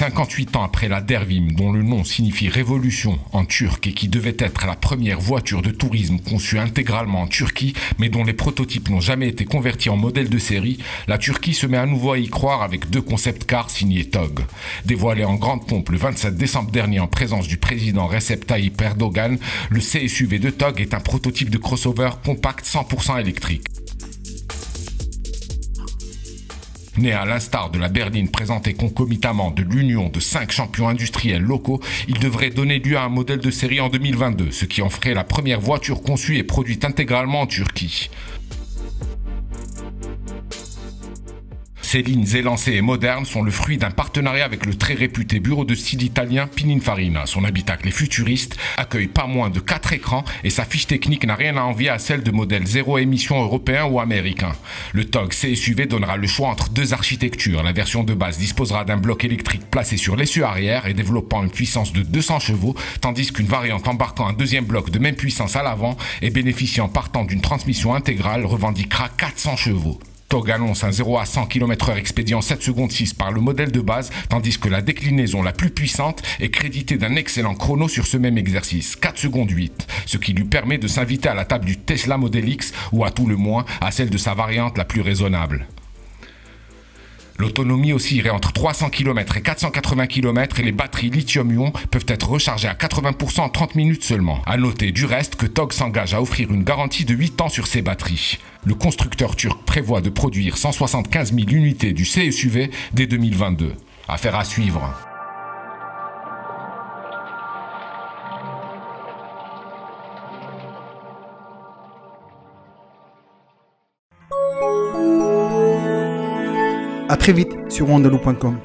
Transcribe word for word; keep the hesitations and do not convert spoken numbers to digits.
cinquante-huit ans après la Dervim, dont le nom signifie révolution en turc et qui devait être la première voiture de tourisme conçue intégralement en Turquie, mais dont les prototypes n'ont jamais été convertis en modèle de série, la Turquie se met à nouveau à y croire avec deux concept cars signés TOGG. Dévoilé en grande pompe le vingt-sept décembre dernier en présence du président Recep Tayyip Erdoğan, le C S U V de TOGG est un prototype de crossover compact cent pour cent électrique. Né à l'instar de la berline présentée concomitamment de l'union de cinq champions industriels locaux, il devrait donner lieu à un modèle de série en deux mille vingt-deux, ce qui en ferait la première voiture conçue et produite intégralement en Turquie. Ces lignes élancées et modernes sont le fruit d'un partenariat avec le très réputé bureau de style italien Pininfarina. Son habitacle est futuriste, accueille pas moins de quatre écrans et sa fiche technique n'a rien à envier à celle de modèles zéro émission européens ou américains. Le TOGG C S U V donnera le choix entre deux architectures. La version de base disposera d'un bloc électrique placé sur l'essieu arrière et développant une puissance de deux cents chevaux, tandis qu'une variante embarquant un deuxième bloc de même puissance à l'avant et bénéficiant partant d'une transmission intégrale revendiquera quatre cents chevaux. TOGG annonce un zéro à cent kilomètres heure expédié en sept secondes six par le modèle de base, tandis que la déclinaison la plus puissante est créditée d'un excellent chrono sur ce même exercice, quatre secondes huit, ce qui lui permet de s'inviter à la table du Tesla Model X ou à tout le moins à celle de sa variante la plus raisonnable. L'autonomie oscillerait entre trois cents kilomètres et quatre cent quatre-vingts kilomètres et les batteries lithium-ion peuvent être rechargées à quatre-vingts pour cent en trente minutes seulement. A noter du reste que TOGG s'engage à offrir une garantie de huit ans sur ses batteries. Le constructeur turc prévoit de produire cent soixante-quinze mille unités du C S U V dès deux mille vingt-deux. Affaire à suivre. À très vite sur wandaloo point com.